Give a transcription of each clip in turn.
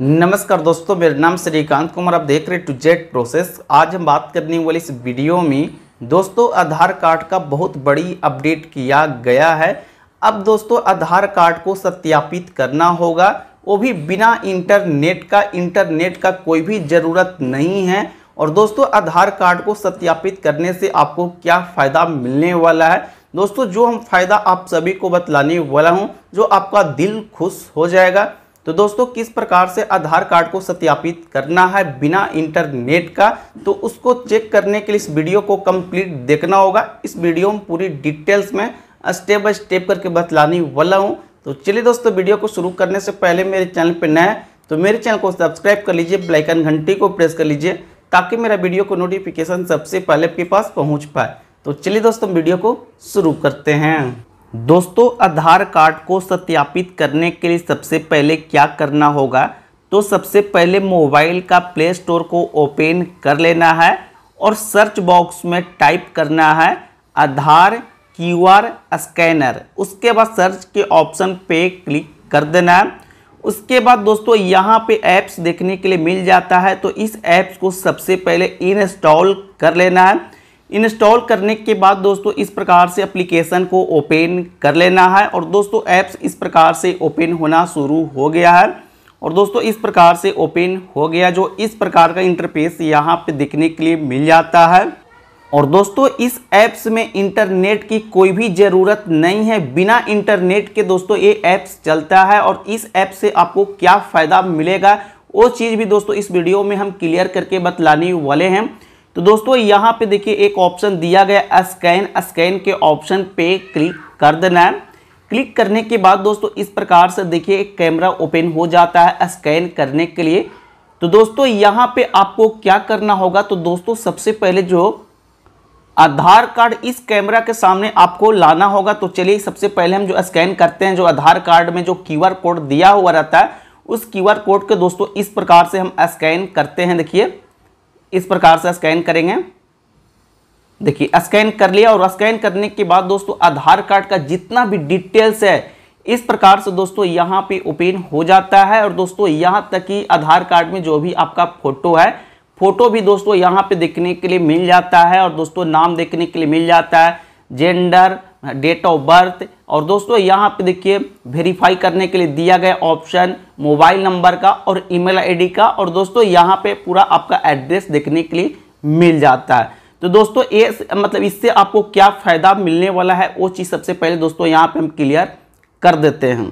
नमस्कार दोस्तों, मेरा नाम श्रीकांत कुमार। आप देख रहे A2Z प्रोसेस। आज हम बात करने वाले इस वीडियो में दोस्तों आधार कार्ड का बहुत बड़ी अपडेट किया गया है। अब दोस्तों आधार कार्ड को सत्यापित करना होगा, वो भी बिना इंटरनेट का कोई भी ज़रूरत नहीं है। और दोस्तों आधार कार्ड को सत्यापित करने से आपको क्या फ़ायदा मिलने वाला है, दोस्तों जो हम फ़ायदा आप सभी को बतलाने वाला हूँ, जो आपका दिल खुश हो जाएगा। तो दोस्तों किस प्रकार से आधार कार्ड को सत्यापित करना है बिना इंटरनेट का, तो उसको चेक करने के लिए इस वीडियो को कंप्लीट देखना होगा। इस वीडियो में पूरी डिटेल्स में स्टेप बाय स्टेप करके बतलाने वाला हूं। तो चलिए दोस्तों, वीडियो को शुरू करने से पहले मेरे चैनल पर नया है तो मेरे चैनल को सब्सक्राइब कर लीजिए, बेल आइकन घंटी को प्रेस कर लीजिए ताकि मेरा वीडियो को नोटिफिकेशन सबसे पहले आपके पास पहुँच पाए। तो चलिए दोस्तों, वीडियो को शुरू करते हैं। दोस्तों आधार कार्ड को सत्यापित करने के लिए सबसे पहले क्या करना होगा, तो सबसे पहले मोबाइल का प्ले स्टोर को ओपन कर लेना है और सर्च बॉक्स में टाइप करना है आधार क्यूआर स्कैनर। उसके बाद सर्च के ऑप्शन पे क्लिक कर देना है। उसके बाद दोस्तों यहाँ पे ऐप्स देखने के लिए मिल जाता है, तो इस ऐप्स को सबसे पहले इंस्टॉल कर लेना है। इंस्टॉल करने के बाद दोस्तों इस प्रकार से एप्लीकेशन को ओपन कर लेना है। और दोस्तों ऐप्स इस प्रकार से ओपन होना शुरू हो गया है। और दोस्तों इस प्रकार से ओपन हो गया, जो इस प्रकार का इंटरफेस यहाँ पे देखने के लिए मिल जाता है। और दोस्तों इस ऐप्स में इंटरनेट की कोई भी ज़रूरत नहीं है, बिना इंटरनेट के दोस्तों ये ऐप्स चलता है। और इस ऐप से आपको क्या फ़ायदा मिलेगा वो चीज़ भी दोस्तों इस वीडियो में हम क्लियर करके बतलाने वाले हैं। तो दोस्तों यहाँ पे देखिए एक ऑप्शन दिया गया स्कैन के ऑप्शन पे क्लिक कर देना है। क्लिक करने के बाद दोस्तों इस प्रकार से देखिए एक कैमरा ओपन हो जाता है स्कैन करने के लिए। तो दोस्तों यहाँ पे आपको क्या करना होगा, तो दोस्तों सबसे पहले जो आधार कार्ड इस कैमरा के सामने आपको लाना होगा। तो चलिए सबसे पहले हम जो स्कैन करते हैं, जो आधार कार्ड में जो QR कोड दिया हुआ रहता है, उस QR कोड को दोस्तों इस प्रकार से हम स्कैन करते हैं। देखिए इस प्रकार से स्कैन करेंगे। देखिए स्कैन कर लिया। और स्कैन करने के बाद दोस्तों आधार कार्ड का जितना भी डिटेल्स है इस प्रकार से दोस्तों यहाँ पे ओपन हो जाता है। और दोस्तों यहाँ तक कि आधार कार्ड में जो भी आपका फोटो है, फोटो भी दोस्तों यहाँ पे देखने के लिए मिल जाता है। और दोस्तों नाम देखने के लिए मिल जाता है, जेंडर, डेट ऑफ बर्थ। और दोस्तों यहाँ पे देखिए वेरीफाई करने के लिए दिया गया ऑप्शन, मोबाइल नंबर का और ईमेल आईडी का। और दोस्तों यहाँ पे पूरा आपका एड्रेस देखने के लिए मिल जाता है। तो दोस्तों ये मतलब इससे आपको क्या फ़ायदा मिलने वाला है वो चीज़ सबसे पहले दोस्तों यहाँ पे हम क्लियर कर देते हैं।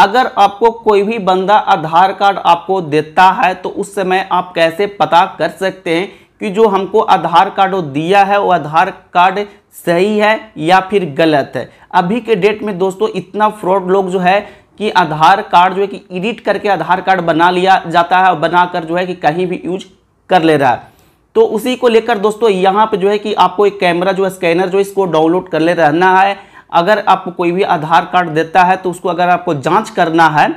अगर आपको कोई भी बंदा आधार कार्ड आपको देता है तो उस समय आप कैसे पता कर सकते हैं कि जो हमको आधार कार्ड दिया है वो आधार कार्ड सही है या फिर गलत है। अभी के डेट में दोस्तों इतना फ्रॉड लोग जो है कि आधार कार्ड जो है कि एडिट करके आधार कार्ड बना लिया जाता है और बनाकर जो है कि कहीं भी यूज कर ले रहा है। तो उसी को लेकर दोस्तों यहाँ पे जो है कि आपको एक कैमरा जो स्कैनर जो इसको डाउनलोड कर ले रहना है। अगर आपको कोई भी आधार कार्ड देता है तो उसको अगर आपको जाँच करना है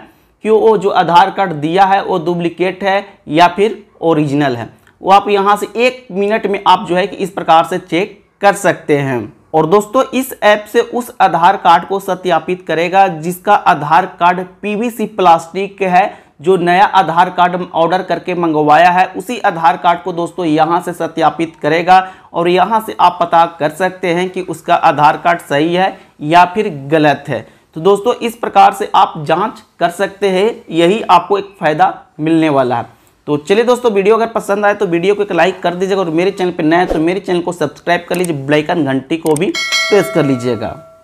कि वो जो आधार कार्ड दिया है वो डुप्लीकेट है या फिर ओरिजिनल है, वो आप यहाँ से 1 मिनट में आप जो है कि इस प्रकार से चेक कर सकते हैं। और दोस्तों इस ऐप से उस आधार कार्ड को सत्यापित करेगा जिसका आधार कार्ड PVC प्लास्टिक है। जो नया आधार कार्ड ऑर्डर करके मंगवाया है उसी आधार कार्ड को दोस्तों यहाँ से सत्यापित करेगा। और यहाँ से आप पता कर सकते हैं कि उसका आधार कार्ड सही है या फिर गलत है। तो दोस्तों इस प्रकार से आप जाँच कर सकते हैं, यही आपको एक फ़ायदा मिलने वाला है। तो चलिए दोस्तों, वीडियो अगर पसंद आए तो वीडियो को एक लाइक कर दीजिएगा। और मेरे चैनल पर नया है तो मेरे चैनल को सब्सक्राइब कर लीजिए, बेल आइकन घंटी को भी प्रेस कर लीजिएगा।